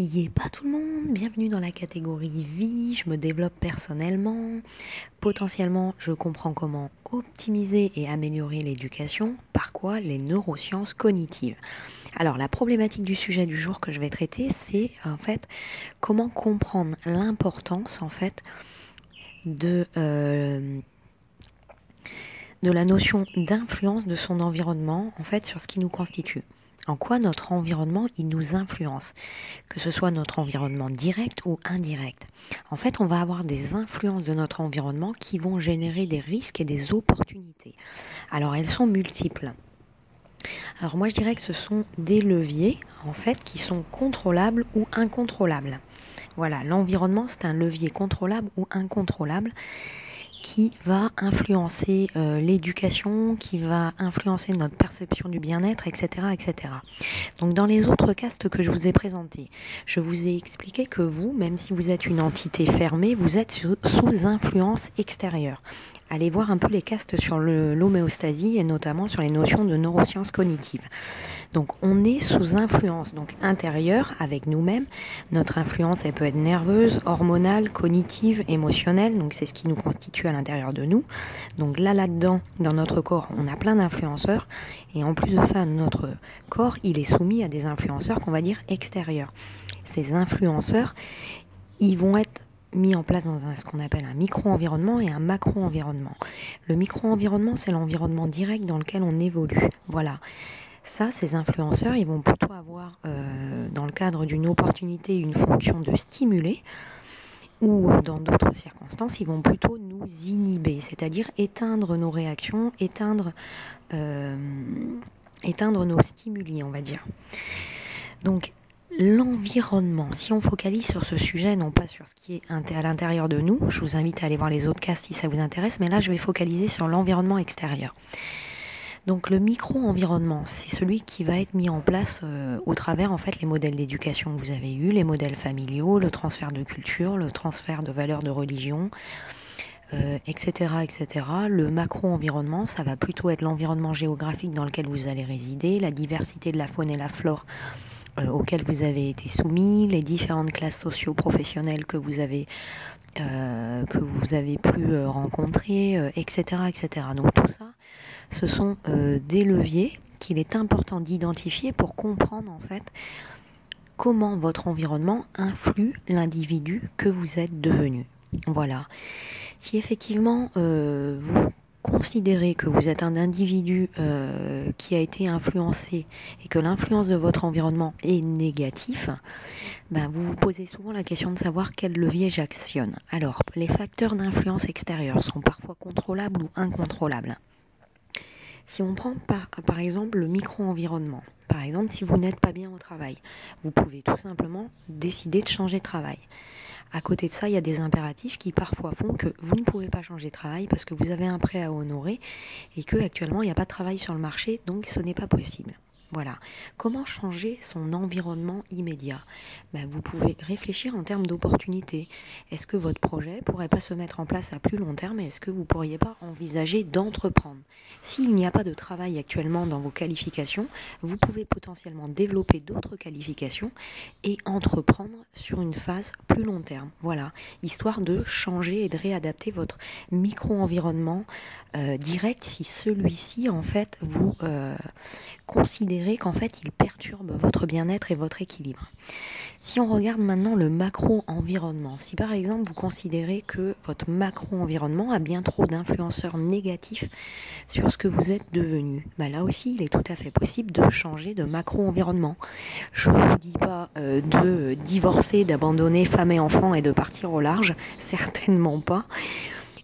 Yé, pas tout le monde, bienvenue dans la catégorie vie, je me développe personnellement, potentiellement je comprends comment optimiser et améliorer l'éducation, par quoi les neurosciences cognitives. Alors la problématique du sujet du jour que je vais traiter, c'est en fait comment comprendre l'importance en fait de la notion d'influence de son environnement en fait sur ce qui nous constitue. En quoi notre environnement, il nous influence, que ce soit notre environnement direct ou indirect. En fait, on va avoir des influences de notre environnement qui vont générer des risques et des opportunités. Alors, elles sont multiples. Alors, moi, je dirais que ce sont des leviers, en fait, qui sont contrôlables ou incontrôlables. Voilà, l'environnement, c'est un levier contrôlable ou incontrôlable qui va influencer l'éducation, qui va influencer notre perception du bien-être, etc., etc. Donc dans les autres castes que je vous ai présentés, je vous ai expliqué que vous, même si vous êtes une entité fermée, vous êtes sous influence extérieure. Allez voir un peu les castes sur l'homéostasie et notamment sur les notions de neurosciences cognitives. Donc on est sous influence donc intérieure avec nous-mêmes. Notre influence, elle peut être nerveuse, hormonale, cognitive, émotionnelle. Donc c'est ce qui nous constitue à l'intérieur de nous. Donc là-dedans, dans notre corps, on a plein d'influenceurs. Et en plus de ça, notre corps, il est soumis à des influenceurs qu'on va dire extérieurs. Ces influenceurs, ils vont être mis en place dans ce qu'on appelle un micro-environnement et un macro-environnement. Le micro-environnement, c'est l'environnement direct dans lequel on évolue. Voilà. Ça, ces influenceurs, ils vont plutôt avoir, dans le cadre d'une opportunité, une fonction de stimuler, ou dans d'autres circonstances, ils vont plutôt nous inhiber, c'est-à-dire éteindre nos réactions, éteindre nos stimuli, on va dire. Donc, l'environnement, si on focalise sur ce sujet, non pas sur ce qui est à l'intérieur de nous, je vous invite à aller voir les autres cas si ça vous intéresse, mais là je vais focaliser sur l'environnement extérieur. Donc le micro-environnement, c'est celui qui va être mis en place au travers en fait les modèles d'éducation que vous avez eus, les modèles familiaux, le transfert de culture, le transfert de valeurs de religion, etc., etc. Le macro-environnement, ça va plutôt être l'environnement géographique dans lequel vous allez résider, la diversité de la faune et la flore auxquels vous avez été soumis, les différentes classes socio-professionnelles que vous avez pu rencontrer, etc., etc. Donc tout ça, ce sont des leviers qu'il est important d'identifier pour comprendre en fait comment votre environnement influe l'individu que vous êtes devenu. Voilà. Si effectivement vous considérez que vous êtes un individu qui a été influencé et que l'influence de votre environnement est négative, ben vous vous posez souvent la question de savoir quel levier j'actionne. Alors, les facteurs d'influence extérieure sont parfois contrôlables ou incontrôlables. Si on prend par exemple le micro-environnement, par exemple si vous n'êtes pas bien au travail, vous pouvez tout simplement décider de changer de travail. À côté de ça, il y a des impératifs qui parfois font que vous ne pouvez pas changer de travail parce que vous avez un prêt à honorer et que actuellement il n'y a pas de travail sur le marché, donc ce n'est pas possible. Voilà. Comment changer son environnement immédiat ? Ben, vous pouvez réfléchir en termes d'opportunités. Est-ce que votre projet pourrait pas se mettre en place à plus long terme et est-ce que vous pourriez pas envisager d'entreprendre ? S'il n'y a pas de travail actuellement dans vos qualifications, vous pouvez potentiellement développer d'autres qualifications et entreprendre sur une phase plus long terme. Voilà, histoire de changer et de réadapter votre micro-environnement direct si celui-ci en fait vous considérez qu'en fait il perturbe votre bien-être et votre équilibre. Si on regarde maintenant le macro-environnement, si par exemple vous considérez que votre macro-environnement a bien trop d'influenceurs négatifs sur ce que vous êtes devenu, bah là aussi il est tout à fait possible de changer de macro-environnement. Je ne vous dis pas de divorcer, d'abandonner femme et enfant et de partir au large, certainement pas.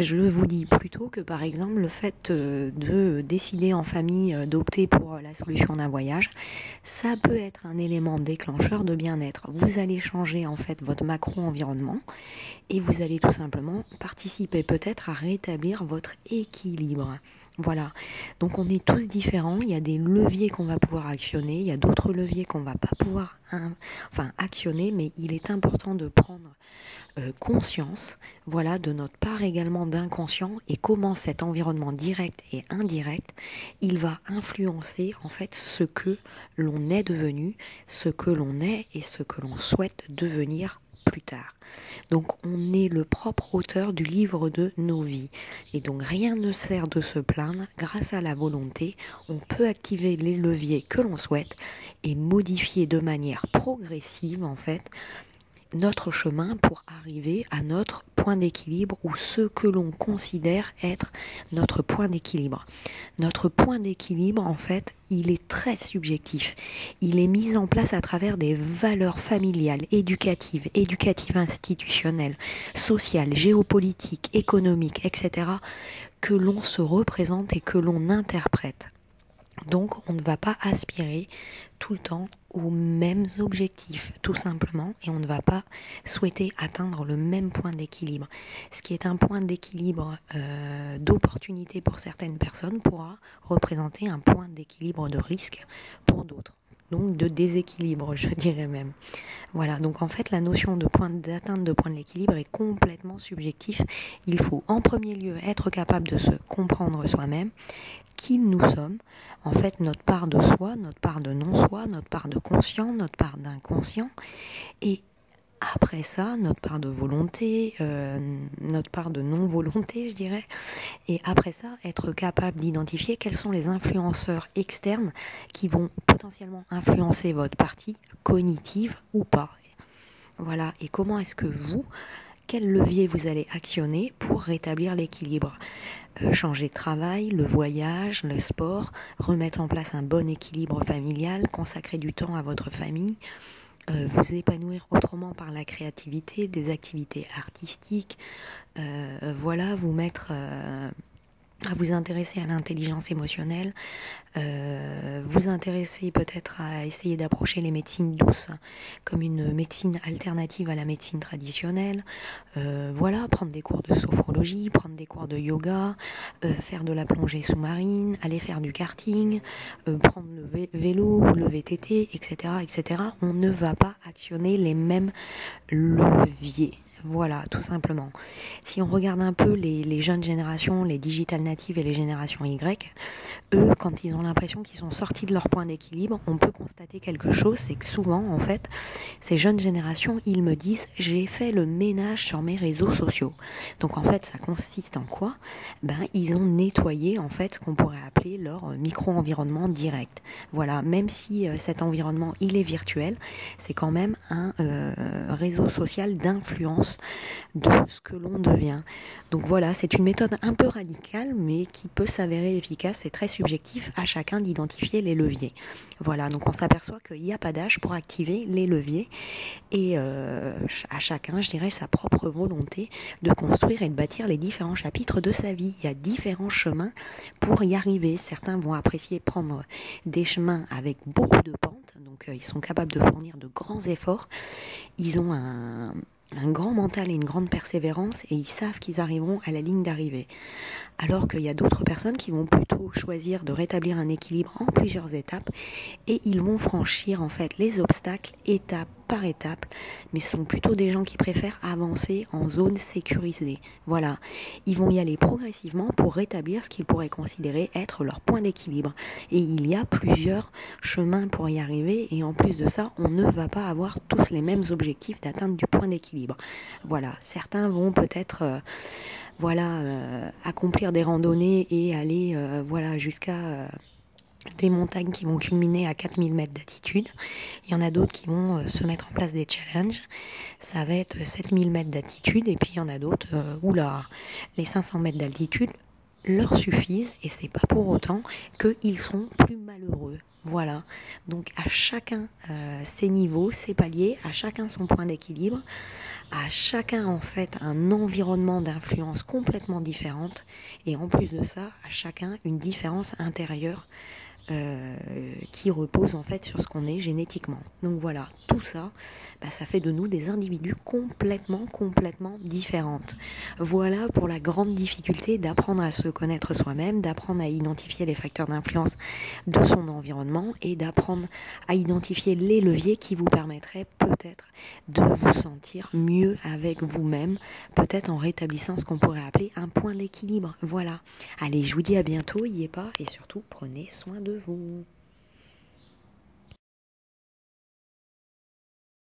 Je vous dis plutôt que par exemple le fait de décider en famille d'opter pour la solution d'un voyage, ça peut être un élément déclencheur de bien-être. Vous allez changer en fait votre macro-environnement et vous allez tout simplement participer peut-être à rétablir votre équilibre. Voilà, donc on est tous différents, il y a des leviers qu'on va pouvoir actionner, il y a d'autres leviers qu'on va pas pouvoir actionner, mais il est important de prendre conscience, voilà, de notre part également d'inconscient et comment cet environnement direct et indirect, il va influencer en fait ce que l'on est devenu, ce que l'on est et ce que l'on souhaite devenir plus tard. Donc on est le propre auteur du livre de nos vies et donc rien ne sert de se plaindre. Grâce à la volonté, on peut activer les leviers que l'on souhaite et modifier de manière progressive en fait notre chemin pour arriver à notre point d'équilibre ou ce que l'on considère être notre point d'équilibre. Notre point d'équilibre, en fait, il est très subjectif. Il est mis en place à travers des valeurs familiales, éducatives, institutionnelles, sociales, géopolitiques, économiques, etc., que l'on se représente et que l'on interprète. Donc, on ne va pas aspirer tout le temps aux mêmes objectifs, tout simplement, et on ne va pas souhaiter atteindre le même point d'équilibre. Ce qui est un point d'équilibre d'opportunité pour certaines personnes pourra représenter un point d'équilibre de risque pour d'autres. Donc de déséquilibre, je dirais même. Voilà, donc en fait, la notion de point d'atteinte de point de l'équilibre est complètement subjective. Il faut en premier lieu être capable de se comprendre soi-même, qui nous sommes, en fait notre part de soi, notre part de non-soi, notre part de conscient, notre part d'inconscient, et après ça, notre part de volonté, notre part de non-volonté, je dirais. Et après ça, être capable d'identifier quels sont les influenceurs externes qui vont potentiellement influencer votre partie cognitive ou pas. Voilà. Et comment est-ce que vous, quel levier vous allez actionner pour rétablir l'équilibre ? Changer de travail, le voyage, le sport, remettre en place un bon équilibre familial, consacrer du temps à votre famille, vous épanouir autrement par la créativité, des activités artistiques, voilà, vous mettre à vous intéresser à l'intelligence émotionnelle, vous intéresser peut-être à essayer d'approcher les médecines douces comme une médecine alternative à la médecine traditionnelle, voilà, prendre des cours de sophrologie, prendre des cours de yoga, faire de la plongée sous-marine, aller faire du karting, prendre le vélo ou le VTT, etc., etc. On ne va pas actionner les mêmes leviers. Voilà, tout simplement. Si on regarde un peu les jeunes générations, les digital natives et les générations Y, eux, quand ils ont l'impression qu'ils sont sortis de leur point d'équilibre, on peut constater quelque chose, c'est que souvent, en fait, ces jeunes générations, ils me disent « j'ai fait le ménage sur mes réseaux sociaux ». Donc, en fait, ça consiste en quoi ? Ben, ils ont nettoyé, en fait, ce qu'on pourrait appeler leur micro-environnement direct. Voilà, même si cet environnement, il est virtuel, c'est quand même un réseau social d'influence de ce que l'on devient. Donc voilà, c'est une méthode un peu radicale mais qui peut s'avérer efficace. C'est très subjectif à chacun d'identifier les leviers. Voilà, donc on s'aperçoit qu'il n'y a pas d'âge pour activer les leviers et à chacun, je dirais, sa propre volonté de construire et de bâtir les différents chapitres de sa vie. Il y a différents chemins pour y arriver. Certains vont apprécier prendre des chemins avec beaucoup de pentes, donc ils sont capables de fournir de grands efforts. Ils ont un grand mental et une grande persévérance et ils savent qu'ils arriveront à la ligne d'arrivée. Alors qu'il y a d'autres personnes qui vont plutôt choisir de rétablir un équilibre en plusieurs étapes et ils vont franchir en fait les obstacles étape par étape, mais ce sont plutôt des gens qui préfèrent avancer en zone sécurisée. Voilà, ils vont y aller progressivement pour rétablir ce qu'ils pourraient considérer être leur point d'équilibre. Et il y a plusieurs chemins pour y arriver et en plus de ça, on ne va pas avoir tous les mêmes objectifs d'atteinte du point d'équilibre. Voilà, certains vont peut-être accomplir des randonnées et aller jusqu'à des montagnes qui vont culminer à 4000 mètres d'altitude. Il y en a d'autres qui vont se mettre en place des challenges. Ça va être 7000 mètres d'altitude et puis il y en a d'autres où les 500 mètres d'altitude leur suffisent et c'est pas pour autant qu'ils sont plus malheureux. Voilà, donc à chacun ses niveaux, ses paliers, à chacun son point d'équilibre, à chacun en fait un environnement d'influence complètement différente et en plus de ça, à chacun une différence intérieure qui repose en fait sur ce qu'on est génétiquement. Donc voilà, tout ça, ça fait de nous des individus complètement différentes. Voilà pour la grande difficulté d'apprendre à se connaître soi-même, d'apprendre à identifier les facteurs d'influence de son environnement et d'apprendre à identifier les leviers qui vous permettraient peut-être de vous sentir mieux avec vous-même, peut-être en rétablissant ce qu'on pourrait appeler un point d'équilibre. Voilà. Allez, je vous dis à bientôt, n'oubliez pas et surtout prenez soin de vous.